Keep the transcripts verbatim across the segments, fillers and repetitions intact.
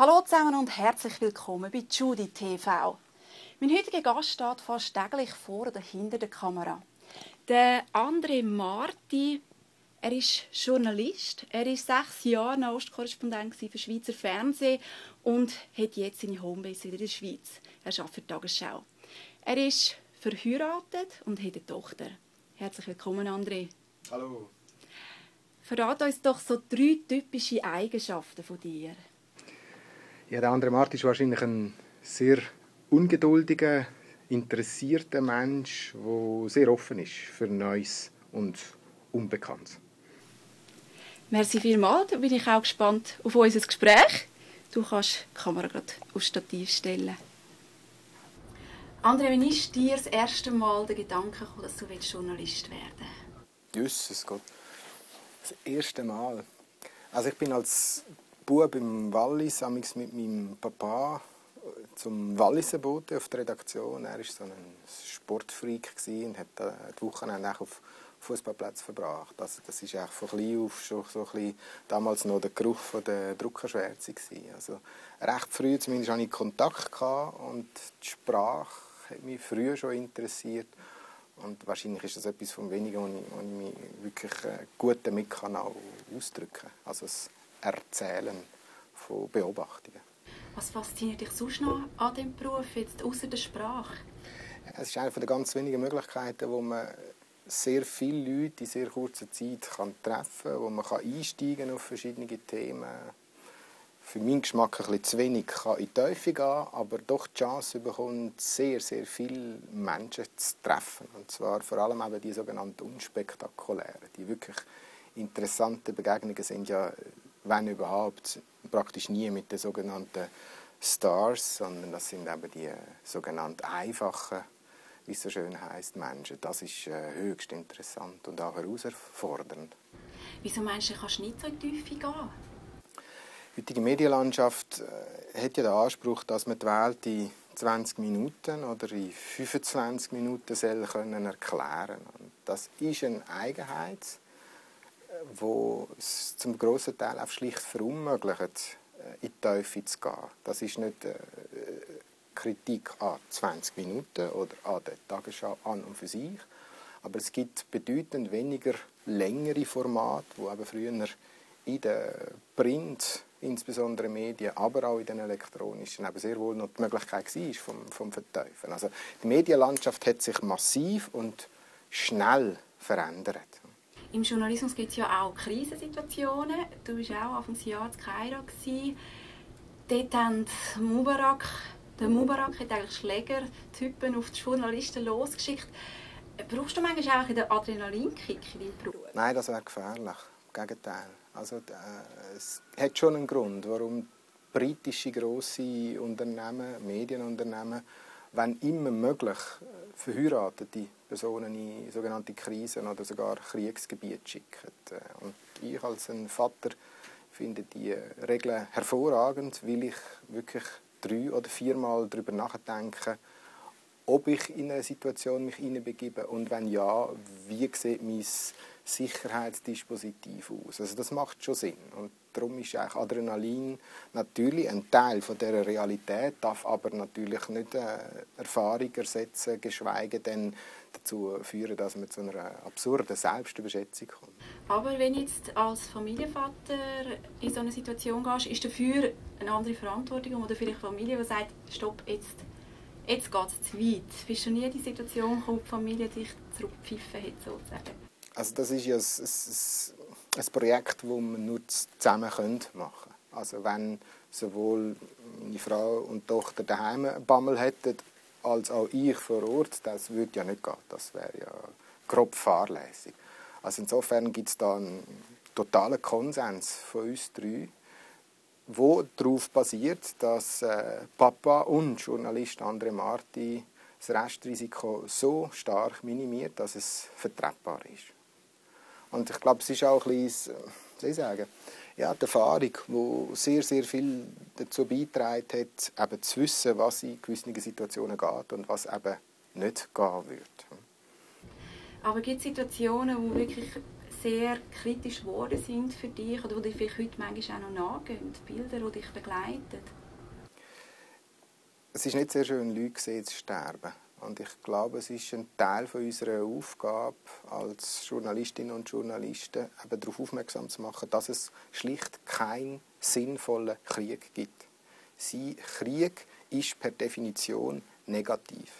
Hallo zusammen und herzlich willkommen bei Joody T V. Mein heutiger Gast steht fast täglich vor oder hinter der Kamera. Der André Marty, er ist Journalist. Er war sechs Jahre Ostkorrespondent für Schweizer Fernsehen und hat jetzt seine Homebase wieder in der Schweiz. Er arbeitet für die Tagesschau. Er ist verheiratet und hat eine Tochter. Herzlich willkommen, André. Hallo. Verrat uns doch so drei typische Eigenschaften von dir. Ja, der André Marty ist wahrscheinlich ein sehr ungeduldiger, interessierter Mensch, der sehr offen ist für Neues und Unbekanntes. Merci vielmals. Da bin ich auch gespannt auf unser Gespräch. Du kannst die Kamera gerade aufs Stativ stellen. André, wann ist dir das erste Mal der Gedanke gekommen, dass du Journalist werden willst? Jesus Gott. Das erste Mal. Also ich bin als Bub im Wallis mit meinem Papa zum Walliser-Bote auf der Redaktion. Er war so ein Sportfreak und hat die Wochenende auch auf Fußballplätzen verbracht. Also das war auch von klein auf schon so ein bisschen, damals noch der Geruch von der Druckerschwärze. Also recht früh zumindest hatte ich Kontakt und die Sprache hat mich früher schon interessiert. Und wahrscheinlich ist das etwas vom Wenigen, wo ich, wo ich mich wirklich gut damit kann auch ausdrücken kann. Also das Erzählen von Beobachtungen. Was fasziniert dich sonst noch an diesem Beruf, jetzt außer der Sprache? Es ist eine der ganz wenigen Möglichkeiten, wo man sehr viele Leute in sehr kurzer Zeit kann treffen kann, wo man einsteigen kann auf verschiedene Themen. Für meinen Geschmack ein bisschen zu wenig kann in die Tiefe gehen, aber doch die Chance bekommt, sehr, sehr viele Menschen zu treffen. Und zwar vor allem eben die sogenannten unspektakulären. Die wirklich interessanten Begegnungen sind ja, wenn überhaupt, praktisch nie mit den sogenannten Stars, sondern das sind eben die sogenannten einfachen, wie es so schön heisst, Menschen. Das ist äh, höchst interessant und auch herausfordernd. Wieso meinst du, kannst du nicht so in die Tiefe gehen? Die heutige Medienlandschaft äh, hat ja den Anspruch, dass man die Welt in zwanzig Minuten oder in fünfundzwanzig Minuten soll können erklären. Und das ist eine Eigenheit, wo es zum grossen Teil auch schlicht verunmöglicht, in die Tiefe zu gehen. Das ist nicht äh, Kritik an zwanzig Minuten oder an der Tagesschau an und für sich. Aber es gibt bedeutend weniger längere Formate, die eben früher in den Print, insbesondere Medien, aber auch in den elektronischen, eben sehr wohl noch die Möglichkeit war vom, vom Verteufeln. Also die Medienlandschaft hat sich massiv und schnell verändert. Im Journalismus gibt es ja auch Krisensituationen. Du warst auch Anfang des Jahres in Kairo. Dort hat Mubarak, der Mubarak hat eigentlich Schlägertypen auf die Journalisten losgeschickt. Brauchst du manchmal auch den Adrenalinkick in deinem Beruf? Nein, das wäre gefährlich. Im Gegenteil. Also, äh, es hat schon einen Grund, warum britische grosse Unternehmen, Medienunternehmen, wenn immer möglich, verheiratete Personen in sogenannte Krisen oder sogar Kriegsgebiete schicken. Und ich als ein Vater finde die Regeln hervorragend, weil ich wirklich drei- oder viermal darüber nachdenke, ob ich in eine Situation mich hineinbegebe und wenn ja, wie sieht mein Sicherheitsdispositiv aus. Also das macht schon Sinn. Und darum ist eigentlich Adrenalin natürlich ein Teil von dieser Realität, darf aber natürlich nicht eine Erfahrung ersetzen, geschweige denn dazu führen, dass man zu einer absurden Selbstüberschätzung kommt. Aber wenn jetzt als Familienvater in so eine Situation gehst, ist dafür eine andere Verantwortung oder vielleicht Familie, die sagt, stopp, jetzt, jetzt geht es zu weit. Bist du nie in die Situation gekommen, die Familie dich zurückpfiffen hat, sozusagen? Also das ist ja ein, ein, ein Projekt, das man nur zusammen machen können. Also wenn sowohl meine Frau und Tochter daheim Bammel hätten, als auch ich vor Ort, das würde ja nicht gehen. Das wäre ja grob fahrlässig. Also insofern gibt es da einen totalen Konsens von uns drei, wo darauf basiert, dass äh, Papa und Journalist André Marty das Restrisiko so stark minimiert, dass es vertretbar ist. Und ich glaube, es ist auch ein bisschen, soll ich sagen, ja, die Erfahrung, die sehr, sehr viel dazu beigetragen hat, eben zu wissen, was in gewissen Situationen geht und was eben nicht gehen wird. Aber gibt es Situationen, wo wirklich sehr kritisch geworden sind für dich oder die dich vielleicht heute manchmal auch noch nachgehen, die Bilder, die dich begleiten? Es ist nicht sehr schön, Leute sehen, zu sterben. Und ich glaube, es ist ein Teil von unserer Aufgabe als Journalistinnen und Journalisten, eben darauf aufmerksam zu machen, dass es schlicht keinen sinnvollen Krieg gibt. Sie, Krieg ist per Definition negativ.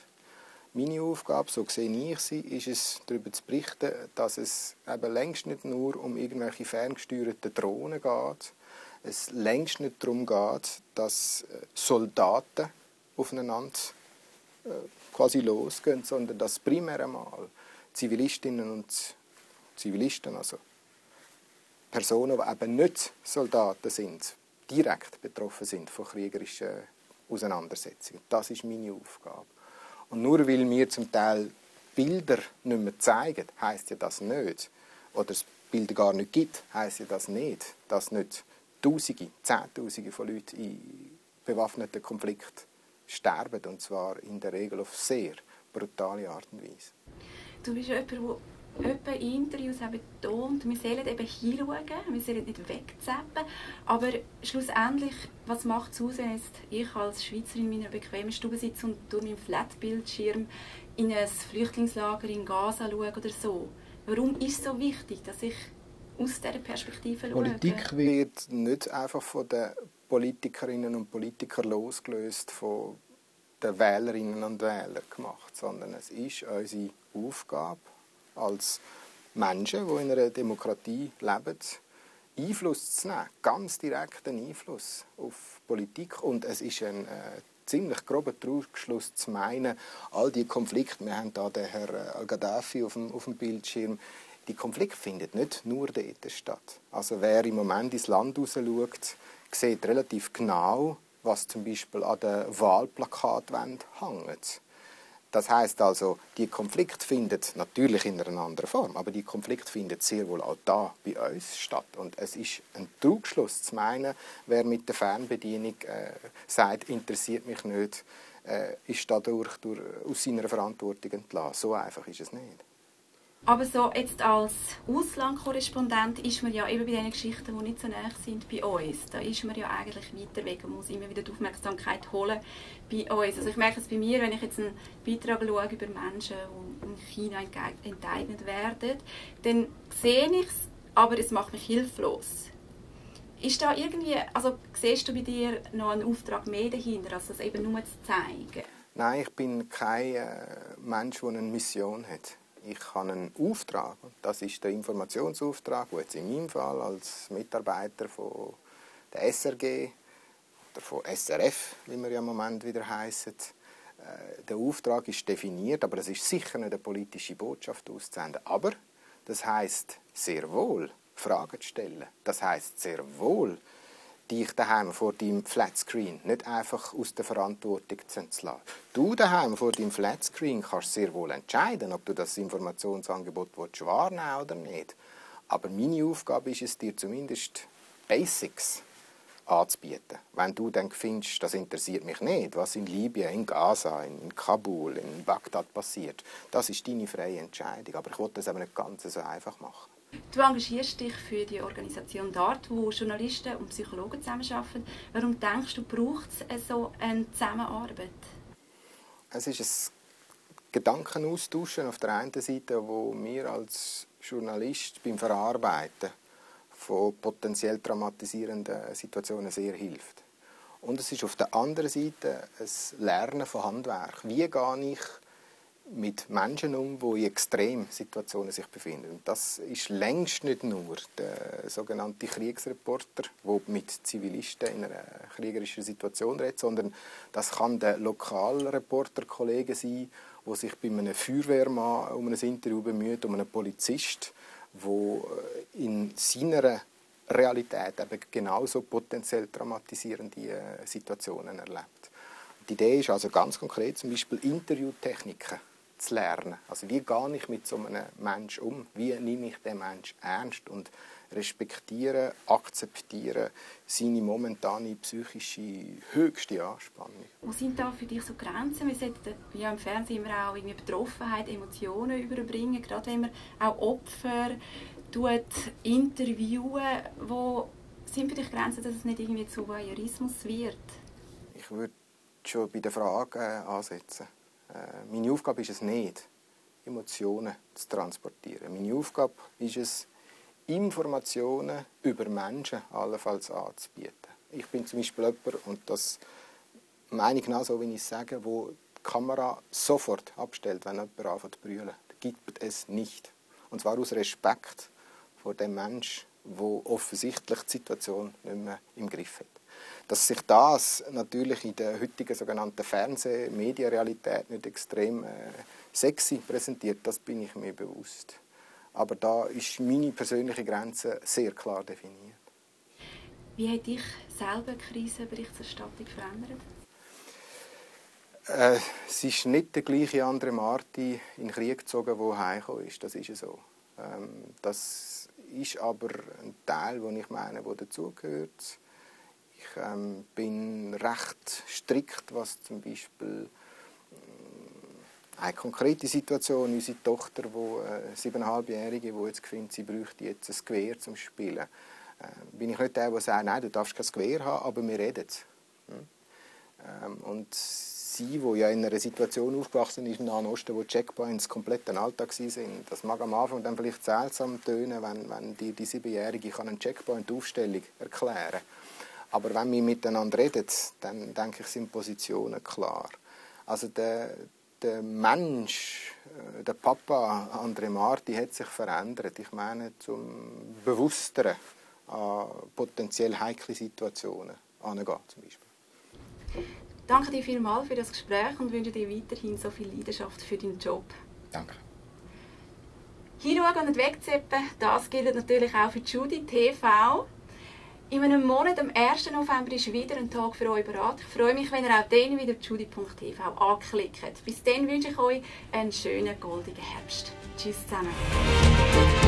Meine Aufgabe, so sehe ich sie, ist es, darüber zu berichten, dass es eben längst nicht nur um irgendwelche ferngesteuerten Drohnen geht, es längst nicht darum geht, dass Soldaten aufeinander quasi losgehen, sondern dass primär einmal Zivilistinnen und Zivilisten, also Personen, die eben nicht Soldaten sind, direkt betroffen sind von kriegerischen Auseinandersetzungen. Das ist meine Aufgabe. Und nur weil wir zum Teil Bilder nicht mehr zeigen, heisst ja das nicht. Oder es Bilder gar nicht gibt, heisst ja das nicht. Dass nicht Tausende, Zehntausende von Leuten in bewaffneten Konflikten sterben, und zwar in der Regel auf sehr brutale Art und Weise. Du bist jemand, der in Interviews betont, wir sollen eben hinschauen, wir sollen nicht wegzappen, aber schlussendlich, was macht es aus, wenn jetzt ich als Schweizerin in meiner bequemen Stube sitze und durch meinen Flatbildschirm in ein Flüchtlingslager in Gaza schaue oder so? Warum ist es so wichtig, dass ich aus dieser Perspektive schaue? Politik wird nicht einfach von der Politikerinnen und Politiker losgelöst von den Wählerinnen und Wählern gemacht, sondern es ist unsere Aufgabe als Menschen, die in einer Demokratie leben, Einfluss zu nehmen, ganz direkten Einfluss auf Politik. Und es ist ein äh, ziemlich grober Trugschluss zu meinen, all die Konflikte, wir haben da den Herrn Al-Gaddafi auf dem, auf dem Bildschirm, die Konflikte finden nicht nur dort statt. Also wer im Moment ins Land raus schaut, sieht relativ genau, was zum Beispiel an der Wahlplakatwand hängt. Das heisst also, die Konflikte finden natürlich in einer anderen Form, aber die Konflikte finden sehr wohl auch da bei uns statt. Und es ist ein Trugschluss zu meinen, wer mit der Fernbedienung äh, sagt, interessiert mich nicht, äh, ist dadurch durch, aus seiner Verantwortung entlassen. So einfach ist es nicht. Aber so jetzt als Auslandkorrespondent ist man ja eben bei den Geschichten, die nicht so nahe sind bei uns. Da ist man ja eigentlich weiter weg und muss immer wieder die Aufmerksamkeit holen bei uns. Also ich merke es bei mir, wenn ich jetzt einen Beitrag schaue über Menschen, die in China enteignet werden, dann sehe ich es, aber es macht mich hilflos. Ist da irgendwie, also siehst du bei dir noch einen Auftrag mehr dahinter, als das eben nur zu zeigen? Nein, ich bin kein Mensch, der eine Mission hat. Ich habe einen Auftrag, das ist der Informationsauftrag, der jetzt in meinem Fall als Mitarbeiter von der S R G oder von S R F, wie wir ja im Moment wieder heissen, der Auftrag ist definiert, aber es ist sicher nicht eine politische Botschaft auszusenden. Aber das heisst sehr wohl, Fragen zu stellen. Das heisst sehr wohl, dich daheim vor deinem Flatscreen nicht einfach aus der Verantwortung zu entlassen. Du daheim vor deinem Flatscreen kannst sehr wohl entscheiden, ob du das Informationsangebot wahrnehmen willst oder nicht. Aber meine Aufgabe ist es, dir zumindest Basics anzubieten. Wenn du dann findest, das interessiert mich nicht, was in Libyen, in Gaza, in Kabul, in Bagdad passiert, das ist deine freie Entscheidung. Aber ich will das aber nicht ganz so einfach machen. Du engagierst dich für die Organisation DART, wo Journalisten und Psychologen zusammenarbeiten. Warum denkst du, braucht es so eine Zusammenarbeit? Es ist ein Gedankenaustauschen auf der einen Seite, wo wir als Journalist beim Verarbeiten von potenziell traumatisierenden Situationen sehr hilft. Und es ist auf der anderen Seite ein Lernen von Handwerk. Wie gehe ich mit Menschen um, die in Extremsituationen sich befinden. Und das ist längst nicht nur der sogenannte Kriegsreporter, der mit Zivilisten in einer kriegerischen Situation redet, sondern das kann der Lokalreporter-Kollege sein, der sich bei einem Feuerwehrmann um ein Interview bemüht, um einen Polizist, der in seiner Realität eben genauso potenziell traumatisierende Situationen erlebt. Die Idee ist also ganz konkret, zum Beispiel Interviewtechniken zu lernen. Also wie gehe ich mit so einem Menschen um? Wie nehme ich den Menschen ernst und respektiere, akzeptiere seine momentane psychische höchste Anspannung? Wo sind da für dich so Grenzen? Wir sollten ja im Fernsehen immer auch irgendwie Betroffenheit, Emotionen überbringen, gerade wenn wir auch Opfer interviewen, wo sind für dich Grenzen, dass es nicht irgendwie zu Voyeurismus wird? Ich würde schon bei der Frage äh, ansetzen. Äh, meine Aufgabe ist es nicht, Emotionen zu transportieren. Meine Aufgabe ist es, Informationen über Menschen allenfalls anzubieten. Ich bin zum Beispiel jemand, und das meine ich genau so, wie ich es sage, wo die Kamera sofort abstellt, wenn jemand anfängt zu brüllen. Das gibt es nicht. Und zwar aus Respekt vor dem Menschen, der offensichtlich die Situation nicht mehr im Griff hat. Dass sich das natürlich in der heutigen sogenannten Fernseh-Medienrealität nicht extrem äh, sexy präsentiert, das bin ich mir bewusst. Aber da ist meine persönliche Grenze sehr klar definiert. Wie hat dich selber die Krisenberichterstattung verändert? Äh, es ist nicht der gleiche André Marty in den Krieg gezogen, der heimgekommen ist. Das ist so. Ähm, das ist aber ein Teil, den ich meine, der dazugehört. Ich ähm, bin recht strikt, was zum Beispiel äh, eine konkrete Situation, unsere Tochter, die siebeneinhalbjährige, äh, die jetzt findet, sie bräuchte jetzt ein Gewehr zum Spielen. Äh, bin ich nicht der, der sagt, nein, du darfst kein Gewehr haben, aber wir reden. Hm? Ähm, und sie, die ja in einer Situation aufgewachsen ist im Nahen Osten, wo Checkpoints komplett ein Alltag sind, das mag am Anfang dann vielleicht seltsam tönen, wenn, wenn die, die Siebenjährige eine Checkpoint-Aufstellung erklären kann. Aber wenn wir miteinander reden, dann denke ich, sind Positionen klar. Also der, der Mensch, der Papa André Marty hat sich verändert. Ich meine, zum Bewussteren an potenziell heikle Situationen herangehen, zum Beispiel. Danke dir vielmals für das Gespräch und wünsche dir weiterhin so viel Leidenschaft für deinen Job. Danke. Hinschauen und wegzippen, das gilt natürlich auch für Joody T V. In einem Monat, am ersten November, ist wieder ein Tag für euch bereit. Ich freue mich, wenn ihr auch den wieder joody punkt t v anklickt. Bis dann wünsche ich euch einen schönen, goldigen Herbst. Tschüss zusammen.